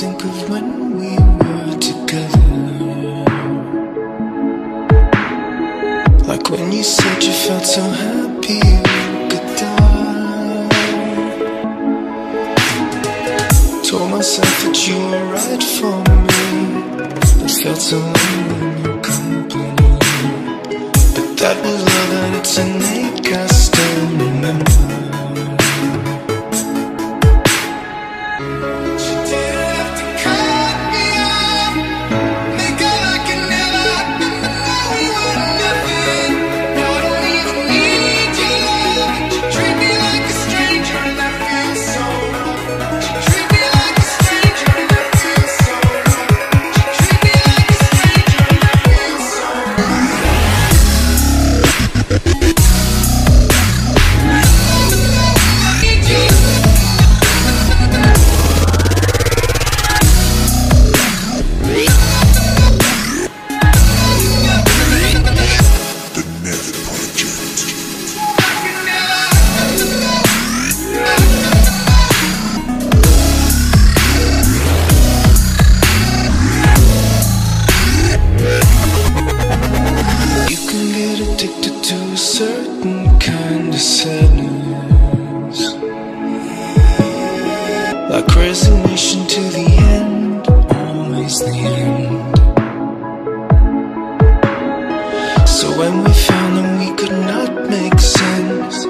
think of when we were together, like when you said you felt so happy you could die. Told myself that you were right for me, but felt so lonely when you complained. But that was all that it to make us still remember. Resignation to the end, always the end. So when we found that we could not make sense,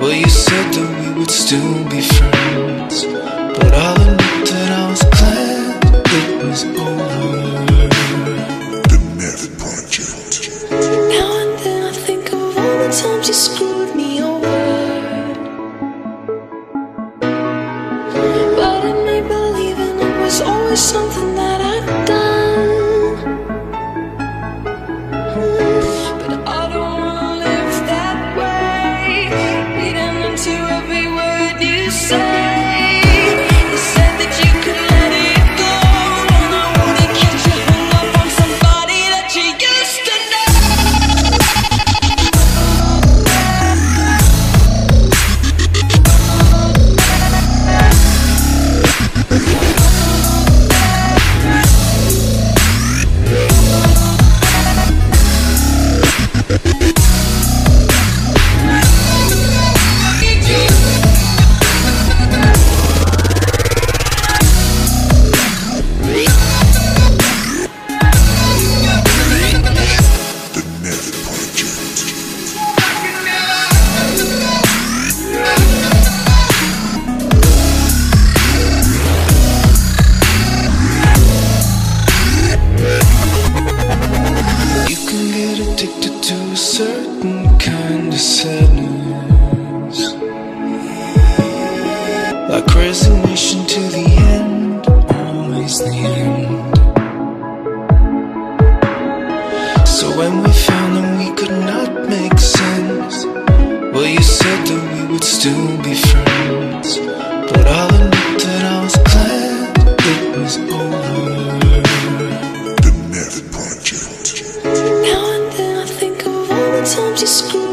well, you said that we would still be friends. But I'll admit that I was glad it was over. The Method Project. Now and then I think of all the times you screwed me over. Always something that I've done, but I don't wanna live that way, leading into every word you say. You said that you could let it go, and I wouldn't get you hung up on somebody that you used to know. Like resignation to the end, always the end. So when we found that we could not make sense, well, you said that we would still be friends. But I'll admit that I was glad it was over. The Method Project. Now and then I think of all the times you screwed